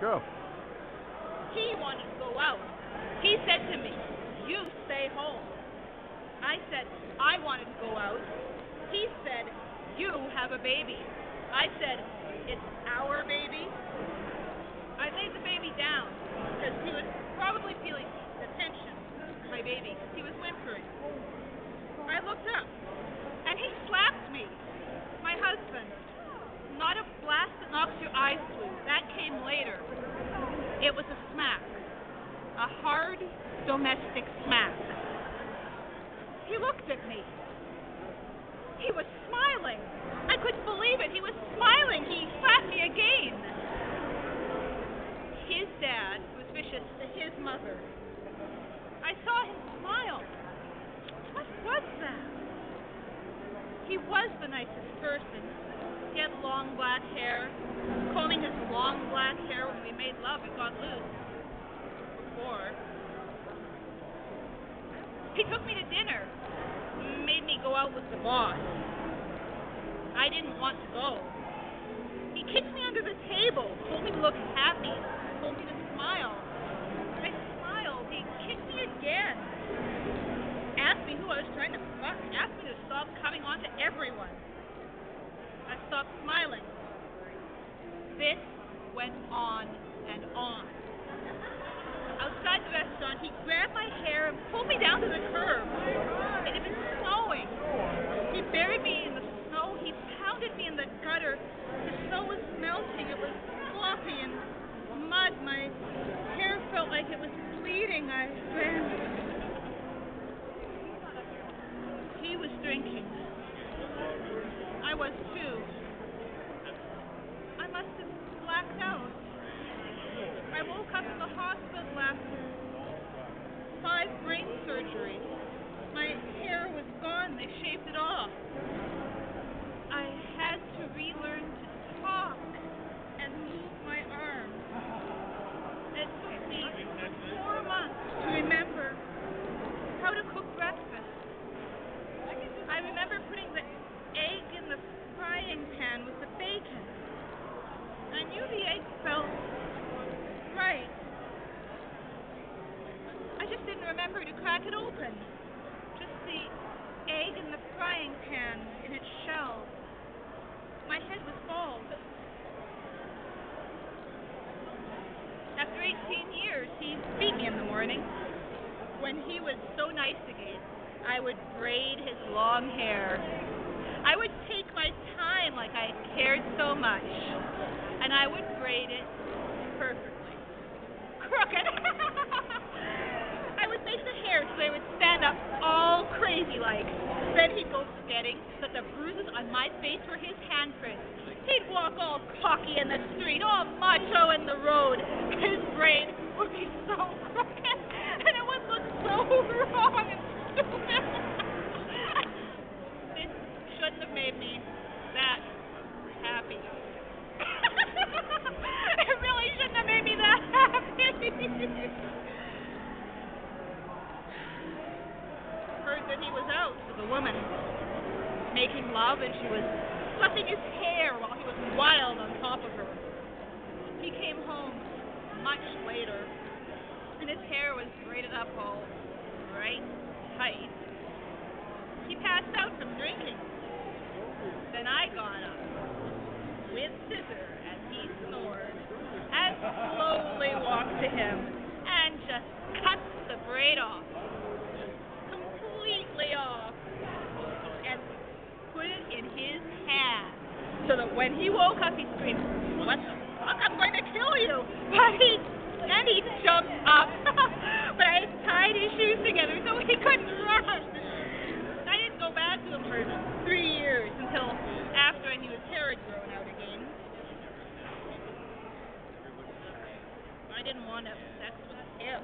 Go. He wanted to go out. He said to me, "You stay home." I said, "I wanted to go out." He said, "You have a baby." I said, "It's our baby." I laid the baby down because he was probably feeling the tension. My baby, he was whimpering. I looked up and he slapped me. My husband. Not a blast that knocks your eyes blue. That came later. It was a smack. A hard, domestic smack. He looked at me. He was smiling. I couldn't believe it. He was smiling. He slapped me again. His dad was vicious to his mother. I saw him smile. What was that? He was the nicest person. He had long black hair. Combing his long black hair when we made love, it got loose. Before. He took me to dinner. Made me go out with the boss. I didn't want to go. He kicked me under the table, told me to look happy, told me to smile. I smiled. He kicked me again. Asked me who I was trying to fuck. Asked me to stop coming on to everyone. I stopped smiling. This went on and on. Outside the restaurant, he grabbed my hair and pulled me down to the curb. It had been snowing. He buried me in the snow. He pounded me in the gutter. The snow was melting. It was sloppy and mud. My hair felt like it was bleeding. I ran. He was drinking. I was too. I must have blacked out. I woke up in the hospital after 5 brain surgeries. My hair was gone. They shaved it off. I had to relearn to talk and move my arms. It took me 4 months to remember how to cook breakfast. I remember putting the egg in the frying pan with the bacon. I knew the egg felt right. I just didn't remember to crack it open. Just the egg in the frying pan in its shell. My head was bald. After 18 years, he beat me in the morning. When he was so nice again, I would braid his long hair. I would take my time like I cared so much. And I would braid it perfectly. Crooked! I would make the hair so they would stand up all crazy-like. Then he'd go forgetting that the bruises on my face were his handprints. He'd walk all cocky in the street, all macho in the road. His braid would be so crooked, and it would look so wrong and stupid. It shouldn't have made me that happy. It really shouldn't have made me that happy. Heard that he was out with a woman, making love, and she was fluffing his hair while he was wild on top of her. He came home much later, and his hair was braided up all right tight. He passed out from drinking. Then I got up with scissors, and he snored, and slowly walked to him, and just cut the braid off, completely off, and put it in his hand, so that when he woke up, he screamed, "What the fuck, I'm going to kill you!" And he jumped up, but I tied his shoes together so he couldn't run. I didn't go back to him for 3 years until after he was hair grown out again. I didn't want to have sex with him.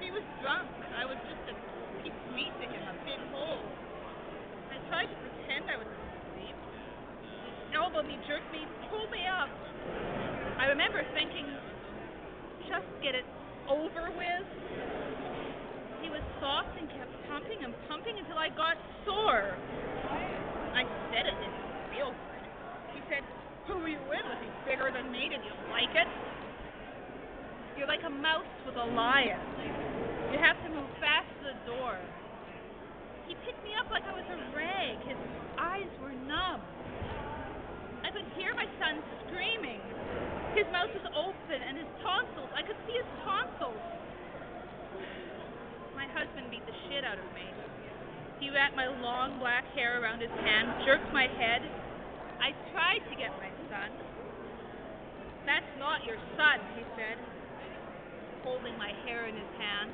He was drunk. I was just a piece of meat to him, a big hole. I tried to pretend I was asleep. He elbowed me, jerked me, pulled me up. I remember thinking, just get it over with. He was soft and kept pumping and pumping until I got sore. I said it didn't feel good. He said, "Who are you with? Was he bigger than me? Did you like it?" You're like a mouse with a lion. Like, you have to move fast to the door. He picked me up like I was a rag. His eyes were numb. I could hear my son screaming. His mouth was open and his tonsils. I could see his tonsils. My husband beat the shit out of me. He wrapped my long black hair around his hand, jerked my head. I tried to get my son. "That's not your son," he said, holding my hair in his hand.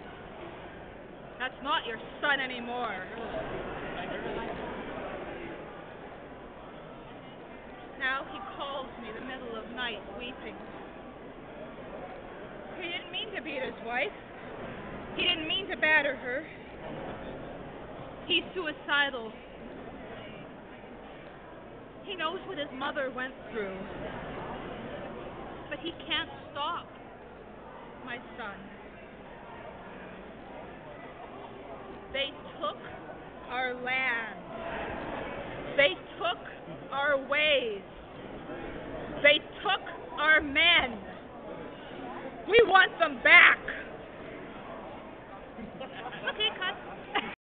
"That's not your son anymore." Now he calls me in the middle of night, weeping. He didn't mean to beat his wife. He didn't mean to batter her. He's suicidal. He knows what his mother went through. But he can't stop my son. They took our land. They took our ways. They took our men. We want them back.